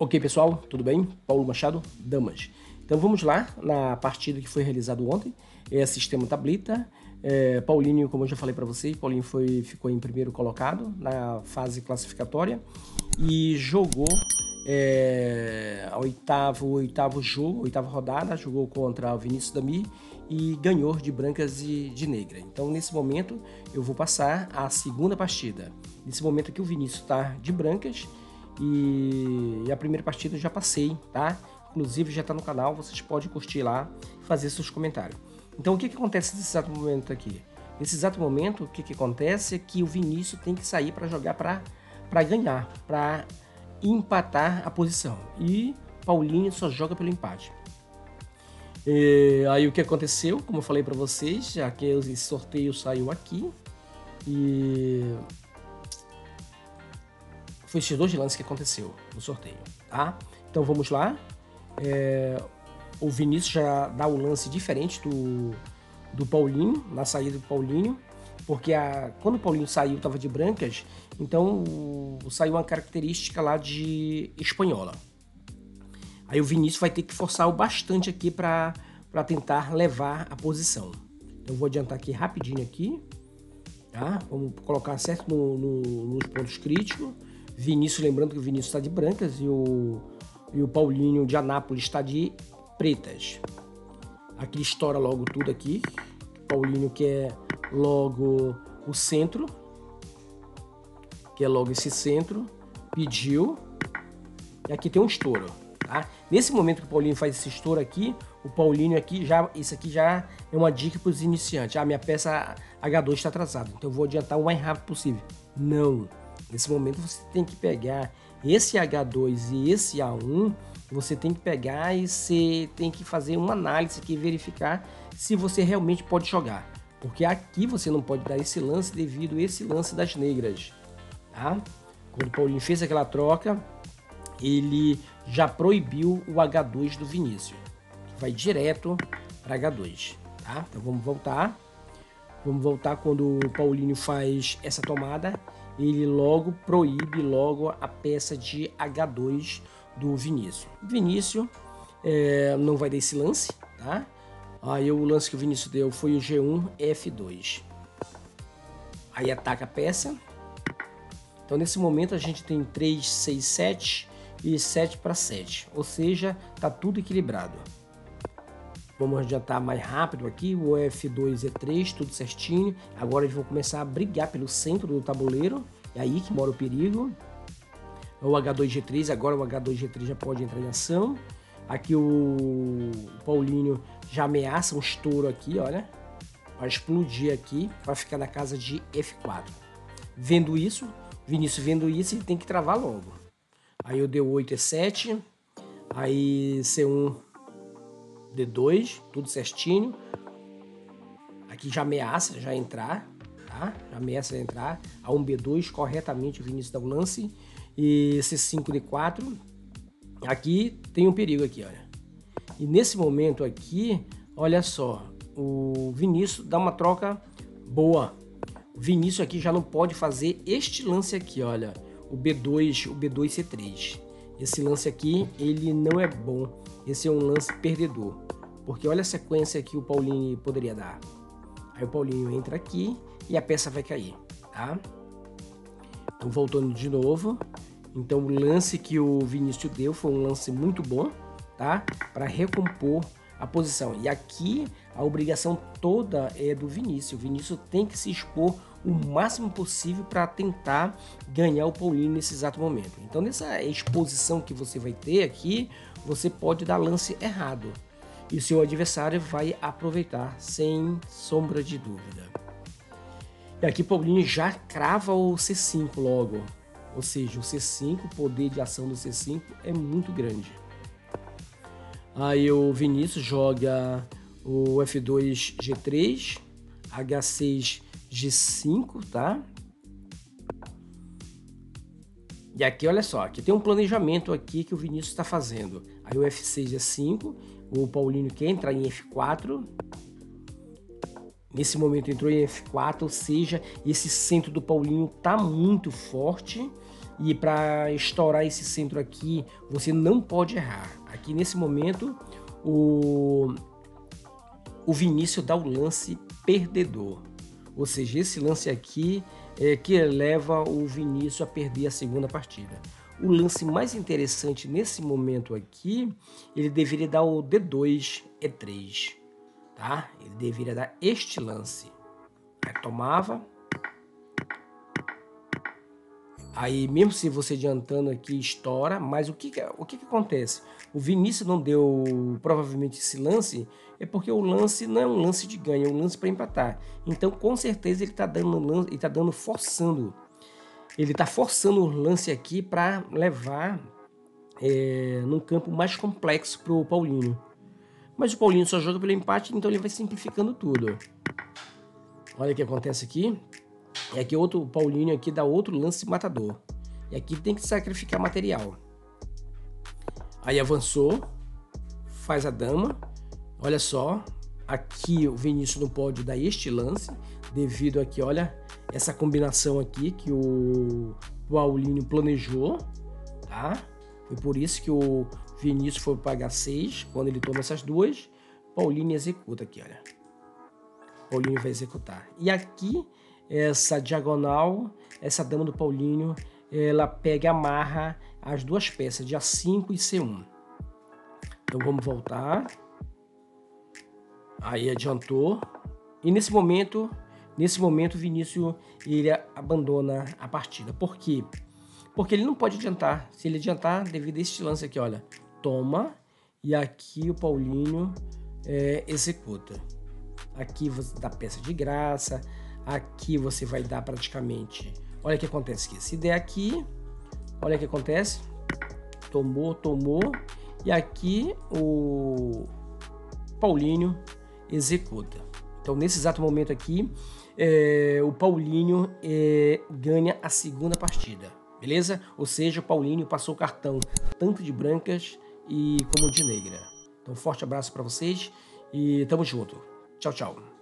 Ok, pessoal, tudo bem? Paulo Machado Damas. Então vamos lá na partida que foi realizada ontem. É Sistema Tablita. Paulinho, como eu já falei para vocês, Paulinho ficou em primeiro colocado na fase classificatória e jogou a oitava rodada, jogou contra o Vinícius Damir e ganhou de brancas e de negra. Então nesse momento eu vou passar a segunda partida. Nesse momento aqui o Vinícius está de brancas e a primeira partida eu já passei, tá? Inclusive já está no canal, vocês podem curtir lá e fazer seus comentários. Então o que acontece nesse exato momento aqui? Nesse exato momento o que acontece é que o Vinícius tem que sair para jogar para ganhar, para empatar a posição. E Paulinho só joga pelo empate. E aí o que aconteceu, como eu falei para vocês, já que esse sorteio saiu aqui e foi esses dois lances que aconteceu no sorteio, tá? Então vamos lá. O Vinícius já dá o lance diferente do Paulinho, na saída do Paulinho, porque quando o Paulinho saiu estava de brancas, então saiu uma característica lá de espanhola. Aí o Vinícius vai ter que forçar o bastante aqui para tentar levar a posição. Eu vou adiantar aqui rapidinho aqui, tá? Vamos colocar certo nos pontos críticos. Vinícius, lembrando que o Vinícius está de brancas e o Paulinho de Anápolis está de pretas. Aqui estoura logo tudo aqui. O Paulinho quer logo o centro. Quer logo esse centro. Pediu. E aqui tem um estouro, tá? Nesse momento que o Paulinho faz esse estouro aqui, o Paulinho aqui já... Isso aqui já é uma dica para os iniciantes. Ah, minha peça H2 está atrasada, então eu vou adiantar o mais rápido possível. Não. Nesse momento você tem que pegar esse H2 e esse A1. Você tem que pegar e você tem que fazer uma análise aqui e verificar se você realmente pode jogar. Porque aqui você não pode dar esse lance devido a esse lance das negras, tá? Quando o Paulinho fez aquela troca, ele já proibiu o H2 do Vinícius, que vai direto para H2, tá? Então vamos voltar. Vamos voltar quando o Paulinho faz essa tomada. Ele logo proíbe logo a peça de H2 do Vinícius. Vinícius não vai dar esse lance, tá? Aí o lance que o Vinícius deu foi o G1, F2. Aí ataca a peça. Então nesse momento a gente tem 3, 6, 7 e 7 para 7. Ou seja, tá tudo equilibrado. Vamos adiantar mais rápido aqui, o F2, E3, tudo certinho. Agora eles vão começar a brigar pelo centro do tabuleiro, é aí que mora o perigo. O H2, G3, agora o H2, G3 já pode entrar em ação. Aqui o Paulinho já ameaça um estouro aqui, olha. Vai explodir aqui, vai ficar na casa de F4. Vendo isso, Vinícius vendo isso, ele tem que travar logo. Aí o D8, E7, aí C1... D2, tudo certinho. Aqui já ameaça já entrar, tá? Já ameaça entrar. A1, B2, corretamente o Vinícius dá um lance. E C5, D4. Aqui tem um perigo aqui, olha. E nesse momento aqui, olha só, o Vinícius dá uma troca boa. O Vinícius aqui já não pode fazer este lance aqui, olha. O B2, C3. Esse lance aqui, ele não é bom. Esse é um lance perdedor. Porque olha a sequência que o Paulinho poderia dar. Aí o Paulinho entra aqui e a peça vai cair, tá? Então voltando de novo. Então o lance que o Vinícius deu foi um lance muito bom, tá? Para recompor a posição. E aqui a obrigação toda é do Vinícius. O Vinícius tem que se expor o máximo possível para tentar ganhar o Paulinho nesse exato momento. Então nessa exposição que você vai ter aqui, você pode dar lance errado e seu adversário vai aproveitar sem sombra de dúvida. E aqui Paulinho já crava o C5 logo, ou seja, o C5, o poder de ação do C5 é muito grande. Aí o Vinícius joga o F2, G3, H6, G5, tá? E aqui, olha só, aqui tem um planejamento aqui que o Vinícius está fazendo. Aí o F6, G5, o Paulinho quer entrar em F4. Nesse momento entrou em F4, ou seja, esse centro do Paulinho tá muito forte. E para estourar esse centro aqui, você não pode errar. Aqui nesse momento, o Vinícius dá o lance perdedor. Ou seja, esse lance aqui é que leva o Vinícius a perder a segunda partida. O lance mais interessante nesse momento aqui, ele deveria dar o D2, E3. Tá? Ele deveria dar este lance. Retomava. Aí, mesmo se você adiantando aqui, estoura. Mas o que acontece? O Vinícius não deu, provavelmente, esse lance. É porque o lance não é um lance de ganho, é um lance para empatar. Então, com certeza, ele está dando, forçando. Ele está forçando o lance aqui para levar num campo mais complexo para o Paulinho. Mas o Paulinho só joga pelo empate, então ele vai simplificando tudo. Olha o que acontece aqui. E aqui outro Paulinho aqui dá outro lance matador. E aqui tem que sacrificar material. Aí avançou. Faz a dama. Olha só. Aqui o Vinícius não pode dar este lance. Devido aqui, olha, essa combinação aqui que o Paulinho planejou. Tá? Foi por isso que o Vinícius foi pagar 6. Quando ele toma essas duas, Paulinho executa aqui, olha. Paulinho vai executar. E aqui, essa diagonal, essa dama do Paulinho, ela pega e amarra as duas peças de A5 e C1. Então vamos voltar. Aí adiantou. E nesse momento o Vinícius ele abandona a partida. Por quê? Porque ele não pode adiantar. Se ele adiantar, devido a este lance aqui, olha, toma. E aqui o Paulinho executa. Aqui você dá peça de graça. Aqui você vai dar praticamente. Olha o que acontece aqui. Se der aqui, olha o que acontece. Tomou, tomou. E aqui o Paulinho executa. Então, nesse exato momento aqui, o Paulinho ganha a segunda partida. Beleza? Ou seja, o Paulinho passou o cartão tanto de brancas como de negra. Então, forte abraço para vocês e tamo junto. Tchau, tchau.